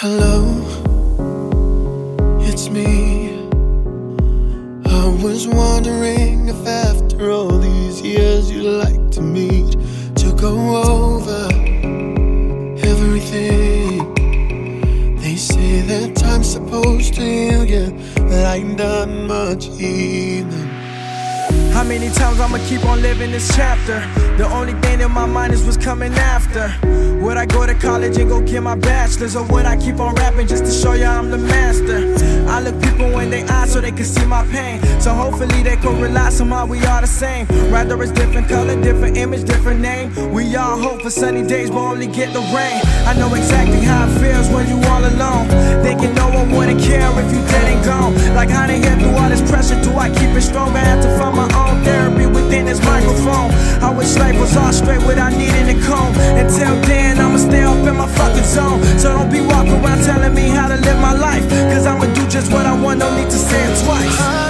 Hello, it's me. I was wondering if after all these years you'd like to meet, to go over everything. They say that time's supposed to heal you, but I ain't done much healing. How many times I'ma keep on living this chapter? The only thing in my mind is what's coming after. Would I go to college and go get my bachelor's? Or would I keep on rapping just to show you I'm the master? I look people in their eyes so they can see my pain. So hopefully they could realize somehow we are the same. Rather it's different color, different image, different name. We all hope for sunny days but only get the rain. I know exactly how it feels when you all alone, thinking no one wouldn't care if you dead and gone. Like how they get through all this pressure, do I keep it strong? I have to find my own therapy within this microphone. I wish life was all straight without needing a comb. Until then, I'ma stay up in my fucking zone. So don't be walking around telling me how to live my life, cause I'ma do just what I want, don't need to say it twice.